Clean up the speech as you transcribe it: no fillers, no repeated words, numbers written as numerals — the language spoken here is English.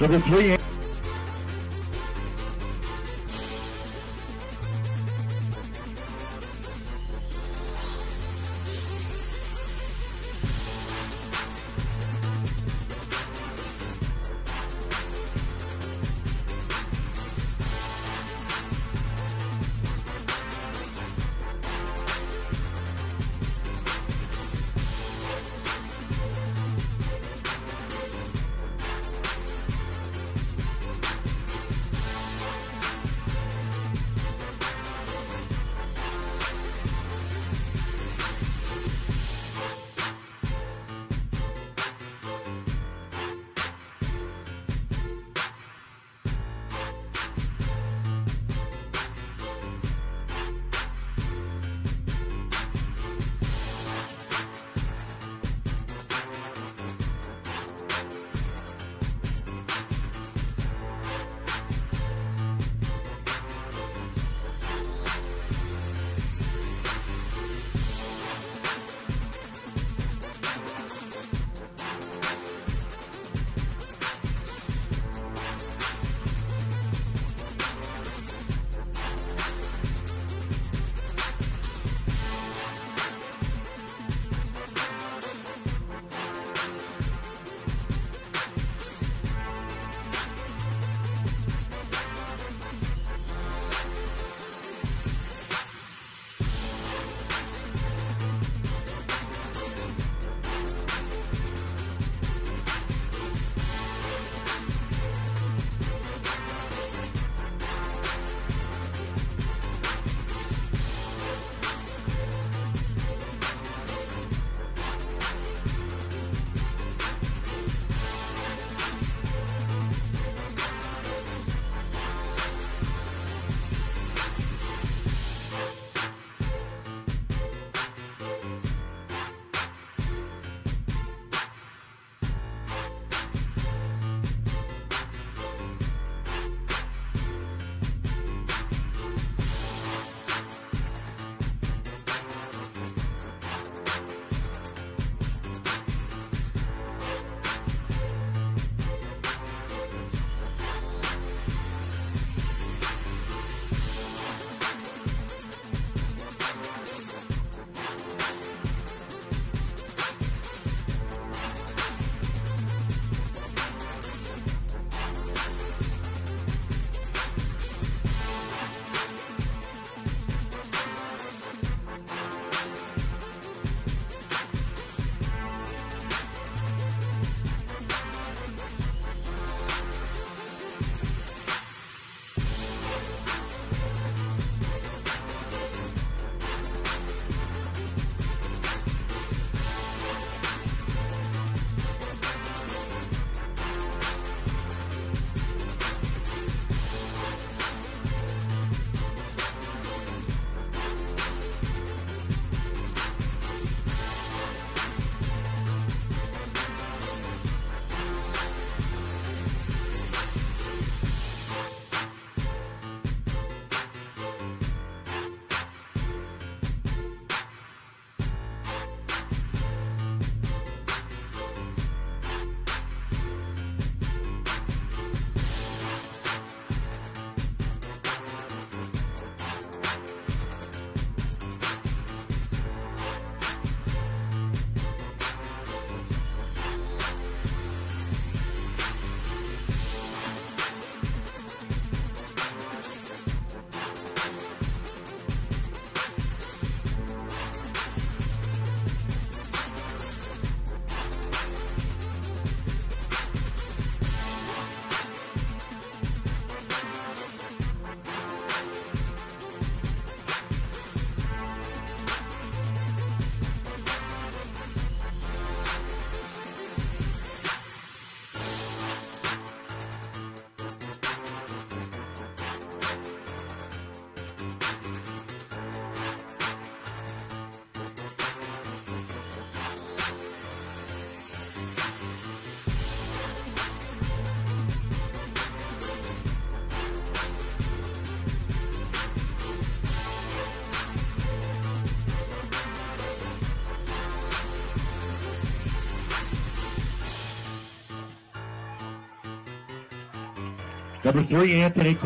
Number three. Number 3, Anthony.